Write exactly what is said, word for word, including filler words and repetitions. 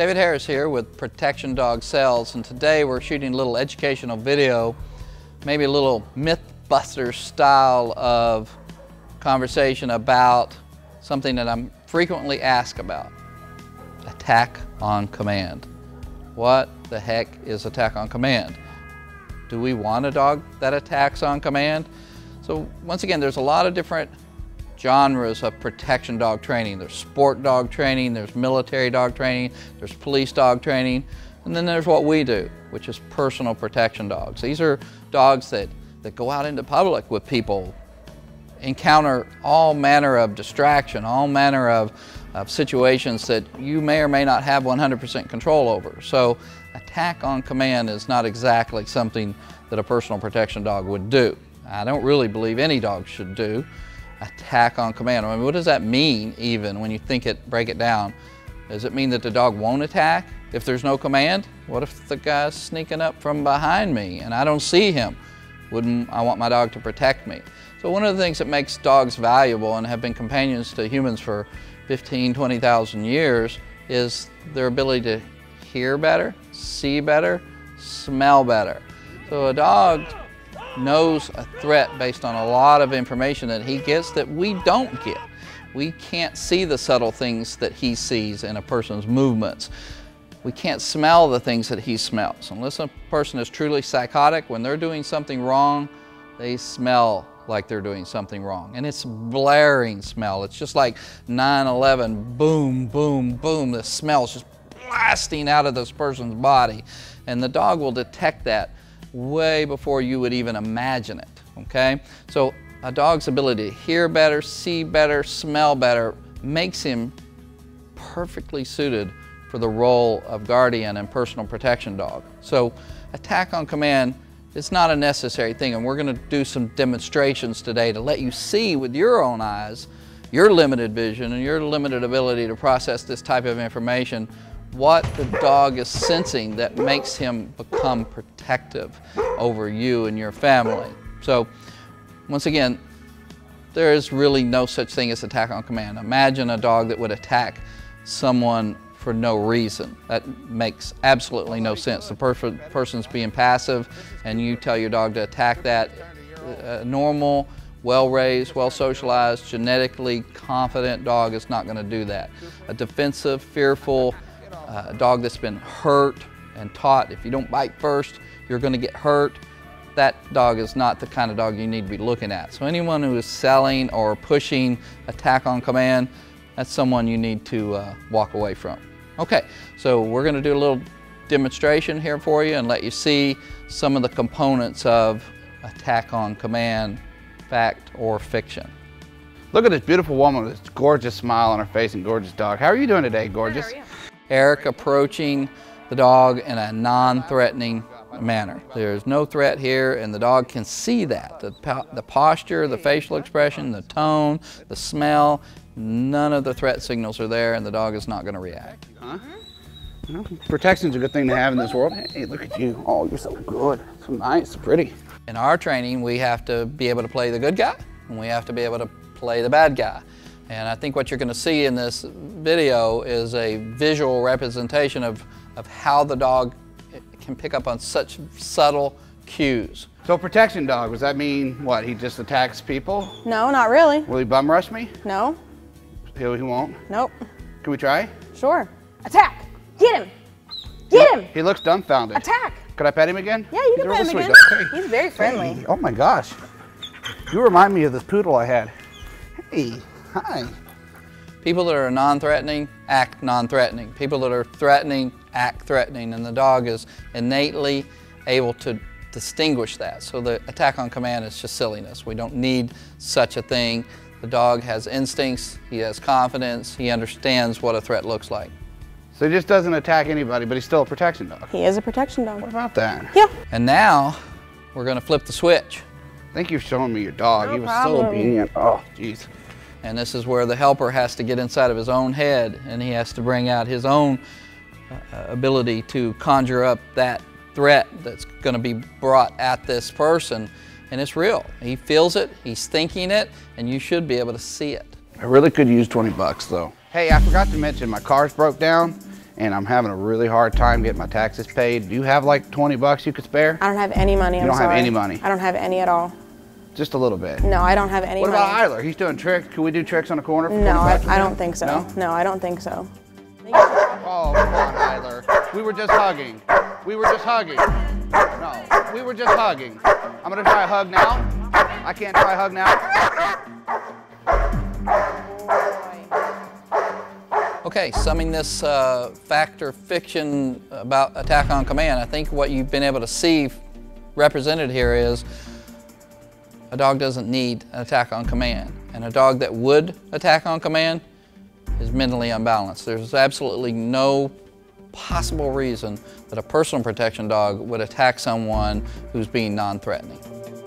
David Harris here with Protection Dog Sales, and today we're shooting a little educational video, maybe a little Mythbusters style of conversation about something that I'm frequently asked about, attack on command. What the heck is attack on command? Do we want a dog that attacks on command? So once again, there's a lot of different genres of protection dog training. There's sport dog training, there's military dog training, there's police dog training, and then there's what we do, which is personal protection dogs. These are dogs that, that go out into public with people, encounter all manner of distraction, all manner of, of situations that you may or may not have one hundred percent control over. So attack on command is not exactly something that a personal protection dog would do. I don't really believe any dog should do attack on command. I mean, what does that mean even when you think it, break it down? Does it mean that the dog won't attack if there's no command? What if the guy's sneaking up from behind me and I don't see him? Wouldn't I want my dog to protect me? So one of the things that makes dogs valuable and have been companions to humans for fifteen, twenty thousand years is their ability to hear better, see better, smell better. So a dog knows a threat based on a lot of information that he gets that we don't get. We can't see the subtle things that he sees in a person's movements. We can't smell the things that he smells. Unless a person is truly psychotic, when they're doing something wrong, they smell like they're doing something wrong. And it's blaring smell. It's just like nine eleven, boom, boom, boom. The smell's just blasting out of this person's body. And the dog will detect that way before you would even imagine it, okay? So a dog's ability to hear better, see better, smell better makes him perfectly suited for the role of guardian and personal protection dog. So attack on command is not a necessary thing, and we're gonna do some demonstrations today to let you see with your own eyes, your limited vision and your limited ability to process this type of information, what the dog is sensing that makes him become protective over you and your family. So once again, there is really no such thing as attack on command. Imagine a dog that would attack someone for no reason. That makes absolutely no sense. The per person's being passive and you tell your dog to attack that. A normal, well-raised, well-socialized, genetically confident dog is not going to do that. A defensive, fearful, Uh, a dog that's been hurt and taught if you don't bite first, you're going to get hurt. That dog is not the kind of dog you need to be looking at. So anyone who is selling or pushing attack on command, that's someone you need to uh, walk away from. Okay, so we're going to do a little demonstration here for you and let you see some of the components of attack on command, fact or fiction. Look at this beautiful woman with this gorgeous smile on her face and gorgeous dog. How are you doing today, gorgeous? How are you? Eric approaching the dog in a non-threatening manner. There's no threat here, and the dog can see that. The, po the posture, the facial expression, the tone, the smell, none of the threat signals are there, and the dog is not going to react. Huh? You know, protection's a good thing to have in this world. Hey, look at you. Oh, you're so good. So nice, pretty. In our training, we have to be able to play the good guy, and we have to be able to play the bad guy. And I think what you're going to see in this video is a visual representation of, of how the dog can pick up on such subtle cues. So protection dog, does that mean what, he just attacks people? No, not really. Will he bum rush me? No. He, he won't? Nope. Can we try? Sure. Attack! Get him! Get him! He looks dumbfounded. Attack! Could I pet him again? Yeah, you can pet him again. Okay. He's very friendly. Hey. Oh my gosh. You remind me of this poodle I had. Hey. Hi. People that are non-threatening act non-threatening. People that are threatening act threatening, and the dog is innately able to distinguish that. So the attack on command is just silliness. We don't need such a thing. The dog has instincts, he has confidence, he understands what a threat looks like. So he just doesn't attack anybody, but he's still a protection dog. He is a protection dog. What about that? Yeah. And now we're going to flip the switch. I think you've shown me your dog. No he was problem. So obedient. Oh, jeez. And this is where the helper has to get inside of his own head, and he has to bring out his own uh, ability to conjure up that threat that's going to be brought at this person. And it's real. He feels it, he's thinking it, and you should be able to see it. I really could use twenty bucks though. Hey, I forgot to mention my car's broke down and I'm having a really hard time getting my taxes paid. Do you have like twenty bucks you could spare? I don't have any money. You I'm don't sorry. have any money? I don't have any at all. Just a little bit. No, I don't have any what money. What about Eiler? He's doing tricks. Can we do tricks on the corner? For no, I, I don't think so. No? no, I don't think so. Oh, come on, Eiler. We were just hugging. We were just hugging. No, we were just hugging. I'm gonna try a hug now. I can't try a hug now. Okay, summing this uh, fact or fiction about attack on command, I think what you've been able to see represented here is a dog doesn't need an attack on command. And a dog that would attack on command is mentally unbalanced. There's absolutely no possible reason that a personal protection dog would attack someone who's being non-threatening.